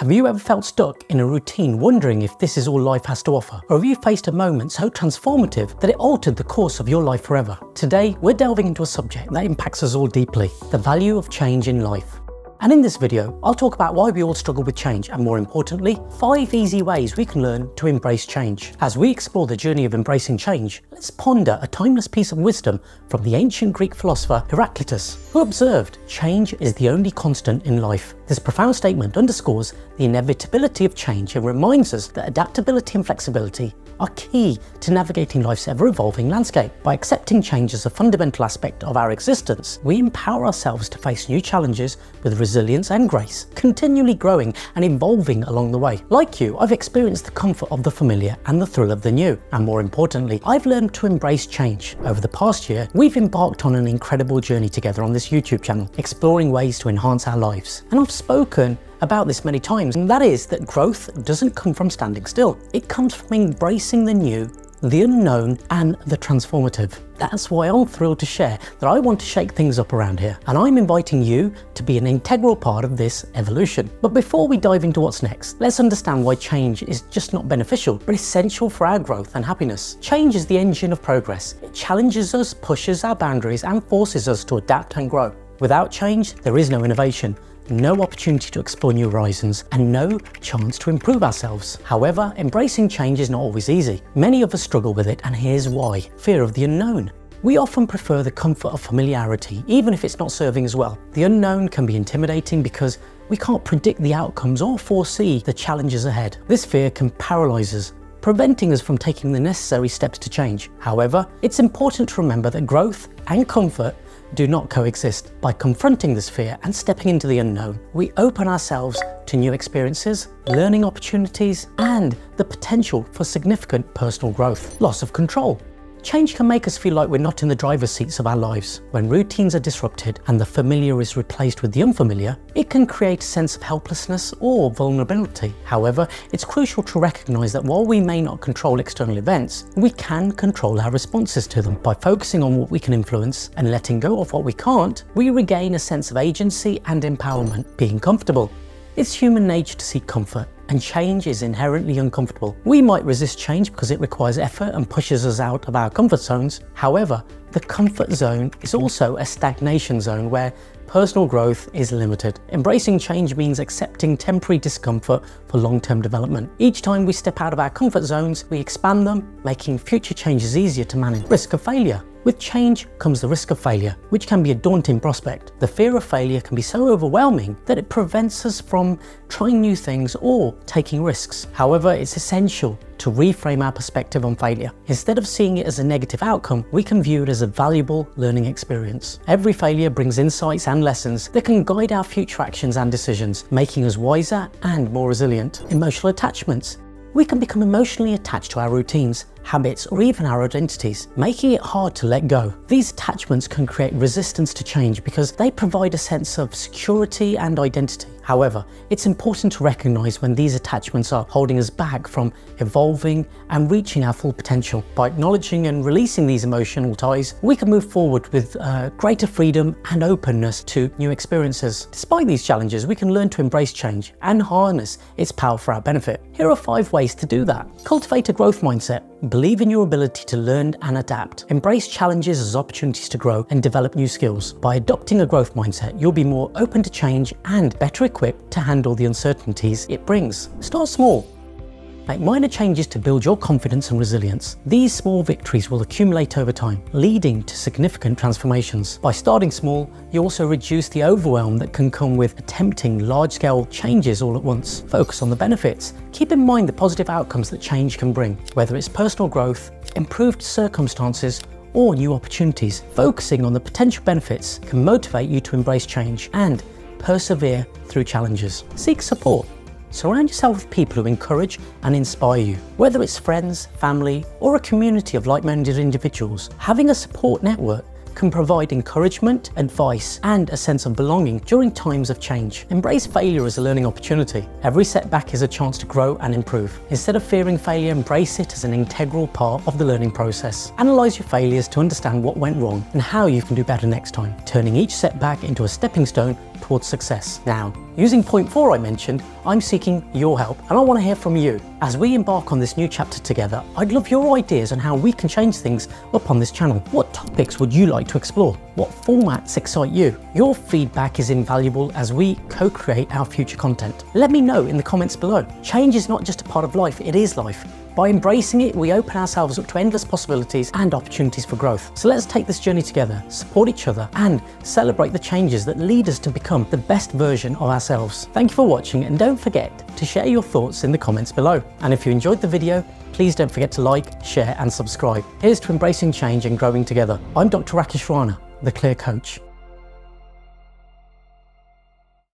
Have you ever felt stuck in a routine, wondering if this is all life has to offer? Or have you faced a moment so transformative that it altered the course of your life forever? Today, we're delving into a subject that impacts us all deeply: the value of change in life. And in this video, I'll talk about why we all struggle with change, and more importantly, 5 easy ways we can learn to embrace change. As we explore the journey of embracing change, let's ponder a timeless piece of wisdom from the ancient Greek philosopher Heraclitus, who observed, "Change is the only constant in life." This profound statement underscores the inevitability of change and reminds us that adaptability and flexibility are key to navigating life's ever-evolving landscape. By accepting change as a fundamental aspect of our existence, we empower ourselves to face new challenges with resilience and grace, continually growing and evolving along the way. Like you, I've experienced the comfort of the familiar and the thrill of the new, and more importantly, I've learned to embrace change. Over the past year, we've embarked on an incredible journey together on this YouTube channel, exploring ways to enhance our lives. And I've spoken about this many times, and that is that growth doesn't come from standing still. It comes from embracing the new, the unknown, and the transformative. That's why I'm thrilled to share that I want to shake things up around here, and I'm inviting you to be an integral part of this evolution. But before we dive into what's next, let's understand why change is just not beneficial, but essential for our growth and happiness. Change is the engine of progress. It challenges us, pushes our boundaries, and forces us to adapt and grow. Without change, there is no innovation, no opportunity to explore new horizons, and no chance to improve ourselves. However, embracing change is not always easy. Many of us struggle with it, and here's why: fear of the unknown. We often prefer the comfort of familiarity, even if it's not serving us well. The unknown can be intimidating because we can't predict the outcomes or foresee the challenges ahead. This fear can paralyze us, preventing us from taking the necessary steps to change. However, it's important to remember that growth and comfort do not coexist. By confronting this fear and stepping into the unknown, we open ourselves to new experiences, learning opportunities, and the potential for significant personal growth. Loss of control. Change can make us feel like we're not in the driver's seats of our lives. When routines are disrupted and the familiar is replaced with the unfamiliar, it can create a sense of helplessness or vulnerability. However, it's crucial to recognize that while we may not control external events, we can control our responses to them. By focusing on what we can influence and letting go of what we can't, we regain a sense of agency and empowerment. Being comfortable. It's human nature to seek comfort, and change is inherently uncomfortable. We might resist change because it requires effort and pushes us out of our comfort zones. However, the comfort zone is also a stagnation zone where personal growth is limited. Embracing change means accepting temporary discomfort for long-term development. Each time we step out of our comfort zones, we expand them, making future changes easier to manage. Risk of failure. With change comes the risk of failure, which can be a daunting prospect. The fear of failure can be so overwhelming that it prevents us from trying new things or taking risks. However, it's essential to reframe our perspective on failure. Instead of seeing it as a negative outcome, we can view it as a valuable learning experience. Every failure brings insights and lessons that can guide our future actions and decisions, making us wiser and more resilient. Emotional attachments. We can become emotionally attached to our routines, habits, or even our identities, making it hard to let go. These attachments can create resistance to change because they provide a sense of security and identity. However, it's important to recognize when these attachments are holding us back from evolving and reaching our full potential. By acknowledging and releasing these emotional ties, we can move forward with greater freedom and openness to new experiences. Despite these challenges, we can learn to embrace change and harness its power for our benefit. Here are 5 ways to do that. Cultivate a growth mindset. Believe in your ability to learn and adapt. Embrace challenges as opportunities to grow and develop new skills. By adopting a growth mindset, you'll be more open to change and better equipped to handle the uncertainties it brings. Start small. Make minor changes to build your confidence and resilience. These small victories will accumulate over time, leading to significant transformations. By starting small, you also reduce the overwhelm that can come with attempting large-scale changes all at once. Focus on the benefits. Keep in mind the positive outcomes that change can bring, whether it's personal growth, improved circumstances, or new opportunities. Focusing on the potential benefits can motivate you to embrace change and persevere through challenges. Seek support. Surround yourself with people who encourage and inspire you. Whether it's friends, family, or a community of like-minded individuals, having a support network can provide encouragement, advice, and a sense of belonging during times of change. Embrace failure as a learning opportunity. Every setback is a chance to grow and improve. Instead of fearing failure, embrace it as an integral part of the learning process. Analyze your failures to understand what went wrong and how you can do better next time, turning each setback into a stepping stone towards success. Now, using point 4 I mentioned, I'm seeking your help and I want to hear from you. As we embark on this new chapter together, I'd love your ideas on how we can change things upon this channel. What topics would you like to explore? What formats excite you? Your feedback is invaluable as we co-create our future content. Let me know in the comments below. Change is not just a part of life, it is life. By embracing it, we open ourselves up to endless possibilities and opportunities for growth. So let's take this journey together, support each other, and celebrate the changes that lead us to become the best version of ourselves. Thank you for watching, and don't forget to share your thoughts in the comments below. And if you enjoyed the video, please don't forget to like, share, and subscribe. Here's to embracing change and growing together. I'm Dr. Rakish Rana, The Clear Coach.